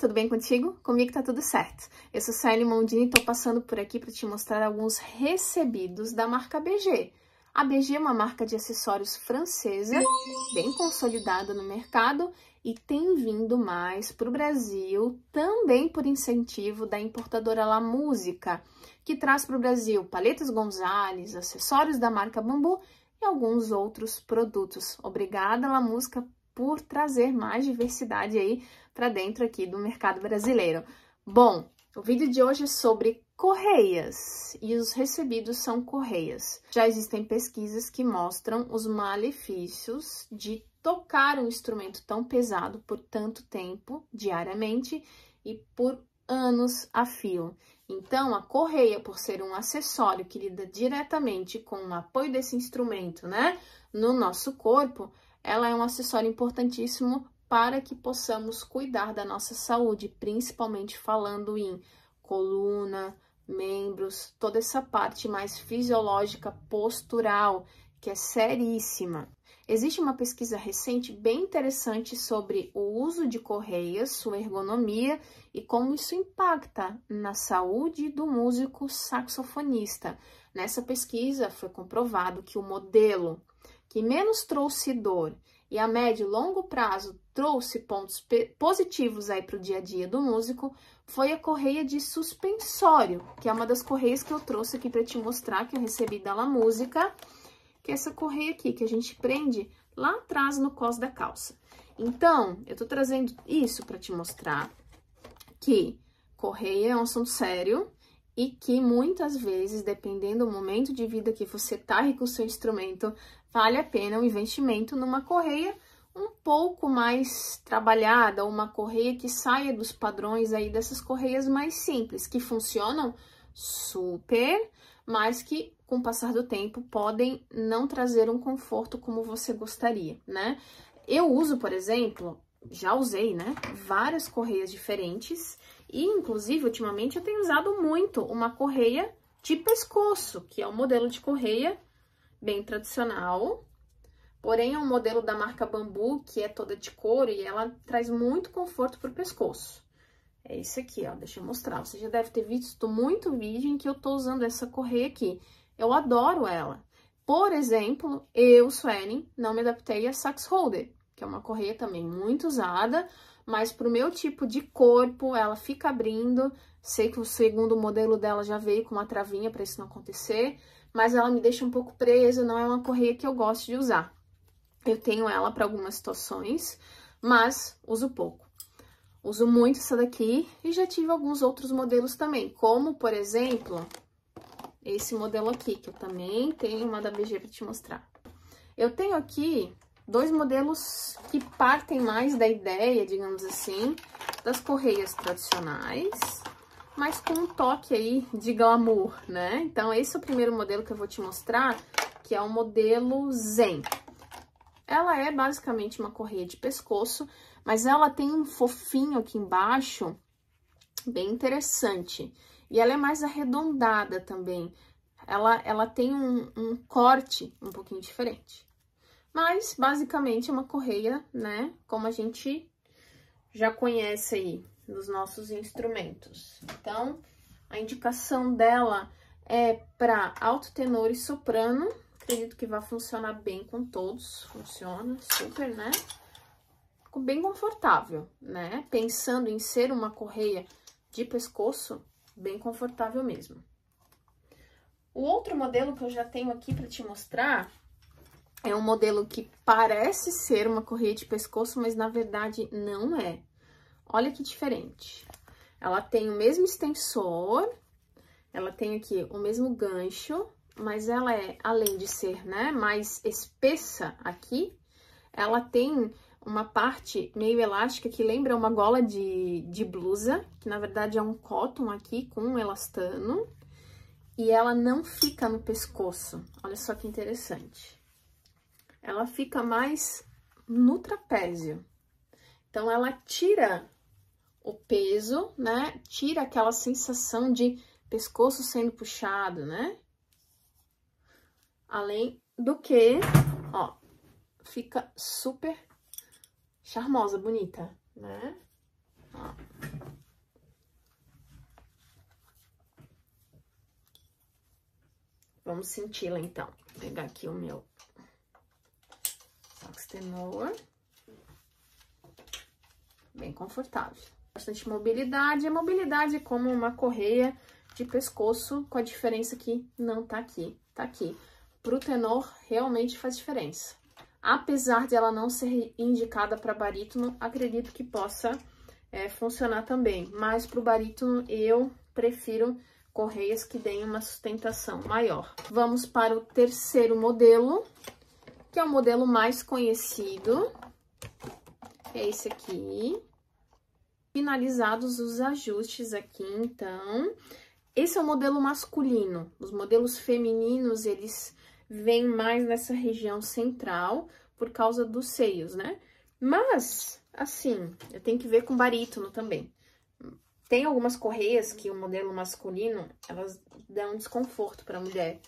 tudo bem contigo? Comigo tá tudo certo. Eu sou Suelen Mondini e tô passando por aqui para te mostrar alguns recebidos da marca BG. A BG é uma marca de acessórios francesa, bem consolidada no mercado e tem vindo mais para o Brasil, também por incentivo da importadora La Música, que traz para o Brasil paletas Gonzales, acessórios da marca Bambu e alguns outros produtos. Obrigada, La Música, por trazer mais diversidade aí para dentro aqui do mercado brasileiro. Bom, o vídeo de hoje é sobre correias, e os recebidos são correias. Já existem pesquisas que mostram os malefícios de tocar um instrumento tão pesado por tanto tempo, diariamente, e por anos a fio. Então, a correia, por ser um acessório que lida diretamente com o apoio desse instrumento, né, no nosso corpo, ela é um acessório importantíssimo para que possamos cuidar da nossa saúde, principalmente falando em coluna, membros, toda essa parte mais fisiológica postural, que é seríssima. Existe uma pesquisa recente bem interessante sobre o uso de correias, sua ergonomia e como isso impacta na saúde do músico saxofonista. Nessa pesquisa foi comprovado que o modelo que menos trouxe dor e a médio e longo prazo trouxe pontos positivos aí para o dia a dia do músico, foi a correia de suspensório, que é uma das correias que eu trouxe aqui para te mostrar, que eu recebi da La Música, que é essa correia aqui, que a gente prende lá atrás no cós da calça. Então, eu tô trazendo isso para te mostrar que correia é um assunto sério e que muitas vezes, dependendo do momento de vida que você tá aí com o seu instrumento, vale a pena um investimento numa correia um pouco mais trabalhada, uma correia que saia dos padrões aí dessas correias mais simples, que funcionam super, mas que com o passar do tempo podem não trazer um conforto como você gostaria, né? Eu uso, por exemplo, já usei, né, várias correias diferentes e, inclusive, ultimamente eu tenho usado muito uma correia de pescoço, que é um modelo de correia bem tradicional, porém, é um modelo da marca Bambu, que é toda de couro e ela traz muito conforto para o pescoço. É esse aqui, ó, deixa eu mostrar. Você já deve ter visto muito vídeo em que eu tô usando essa correia aqui. Eu adoro ela. Por exemplo, eu, Suelen, não me adaptei a Sax Holder, que é uma correia também muito usada, mas pro meu tipo de corpo, ela fica abrindo. Sei que o segundo modelo dela já veio com uma travinha para isso não acontecer, mas ela me deixa um pouco presa, não é uma correia que eu gosto de usar. Eu tenho ela para algumas situações, mas uso pouco. Uso muito essa daqui e já tive alguns outros modelos também, como, por exemplo, esse modelo aqui, que eu também tenho uma da BG para te mostrar. Eu tenho aqui dois modelos que partem mais da ideia, digamos assim, das correias tradicionais, mas com um toque aí de glamour, né? Então, esse é o primeiro modelo que eu vou te mostrar, que é o modelo Zen. Ela é basicamente uma correia de pescoço, mas ela tem um fofinho aqui embaixo, bem interessante. E ela é mais arredondada também. Ela tem um corte um pouquinho diferente. Mas, basicamente, é uma correia, né, como a gente já conhece aí nos nossos instrumentos. Então, a indicação dela é para alto, tenor e soprano. Acredito que vai funcionar bem com todos, funciona super, né? Ficou bem confortável, né? Pensando em ser uma correia de pescoço, bem confortável mesmo. O outro modelo que eu já tenho aqui para te mostrar é um modelo que parece ser uma correia de pescoço, mas na verdade não é. Olha que diferente. Ela tem o mesmo extensor, ela tem aqui o mesmo gancho, mas ela é, além de ser, né, mais espessa aqui, ela tem uma parte meio elástica que lembra uma gola de blusa, que na verdade é um cotton aqui com um elastano, e ela não fica no pescoço. Olha só que interessante. Ela fica mais no trapézio. Então, ela tira o peso, né, tira aquela sensação de pescoço sendo puxado, né? Além do que, ó, fica super charmosa, bonita, né? Ó. Vamos senti-la, então. Vou pegar aqui o meu sax tenor. Bem confortável. Bastante mobilidade. A mobilidade é como uma correia de pescoço, com a diferença que não tá aqui, tá aqui. Pro tenor, realmente faz diferença. Apesar de ela não ser indicada para barítono, acredito que possa funcionar também. Mas pro barítono, eu prefiro correias que deem uma sustentação maior. Vamos para o terceiro modelo, que é o modelo mais conhecido. É esse aqui. Finalizados os ajustes aqui, então. Esse é o modelo masculino. Os modelos femininos, eles vêm mais nessa região central, por causa dos seios, né? Mas, assim, eu tenho que ver com barítono também. Tem algumas correias que o modelo masculino, elas dão desconforto para a mulher.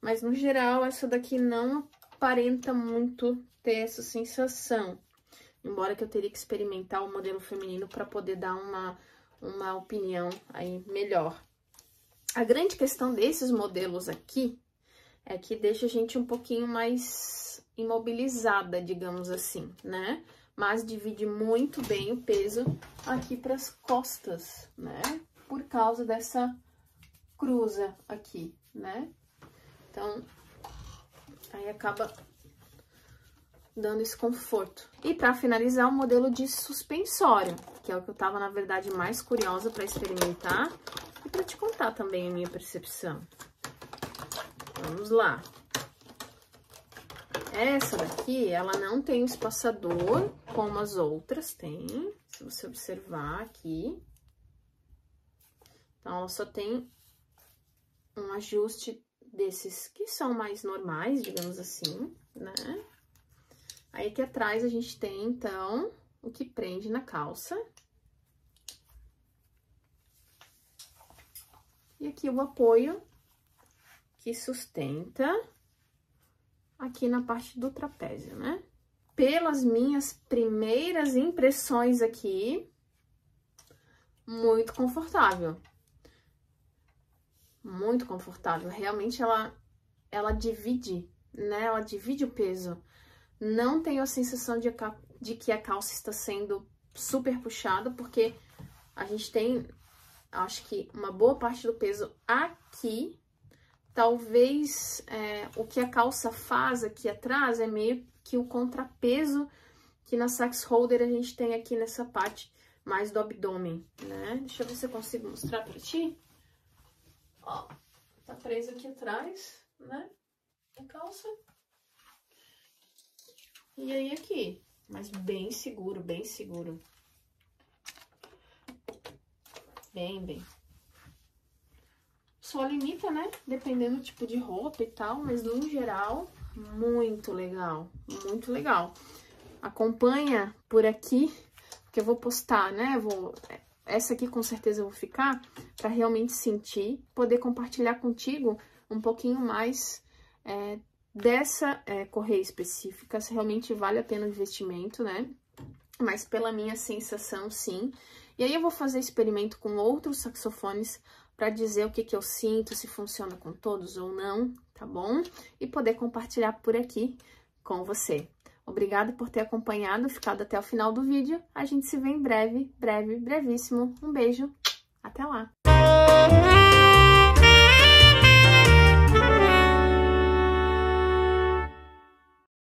Mas, no geral, essa daqui não aparenta muito ter essa sensação. Embora que eu teria que experimentar o modelo feminino para poder dar uma opinião aí melhor. A grande questão desses modelos aqui é que deixa a gente um pouquinho mais imobilizada, digamos assim, né? Mas divide muito bem o peso aqui para as costas, né? Por causa dessa cruza aqui, né? Então, aí acaba dando esse conforto. E para finalizar, o modelo de suspensório, que é o que eu tava, na verdade, mais curiosa para experimentar e para te contar também a minha percepção. Vamos lá. Essa daqui, ela não tem espaçador, como as outras tem, se você observar aqui. Então, ela só tem um ajuste desses que são mais normais, digamos assim, né? Aí aqui atrás a gente tem, então, o que prende na calça. E aqui o apoio que sustenta aqui na parte do trapézio, né? Pelas minhas primeiras impressões aqui, muito confortável. Muito confortável. Realmente ela divide, né? Ela divide o peso. Não tenho a sensação de que a calça está sendo super puxada, porque a gente tem, acho que, uma boa parte do peso aqui. Talvez o que a calça faz aqui atrás é meio que o contrapeso que na sax holder a gente tem aqui nessa parte mais do abdômen, né? Deixa eu ver se eu consigo mostrar pra ti. Ó, tá preso aqui atrás, né? A calça. E aí aqui, mas bem seguro, bem seguro. Bem, bem. Só limita, né? Dependendo do tipo de roupa e tal, mas no geral, muito legal, muito legal. Acompanha por aqui, que eu vou postar, né? Essa aqui com certeza eu vou ficar, pra realmente sentir, poder compartilhar contigo um pouquinho mais dessa correia específica, se realmente vale a pena o investimento, né? Mas pela minha sensação, sim. E aí eu vou fazer experimento com outros saxofones para dizer o que eu sinto, se funciona com todos ou não, tá bom? E poder compartilhar por aqui com você. Obrigada por ter acompanhado, ficado até o final do vídeo. A gente se vê em breve, brevíssimo. Um beijo, até lá!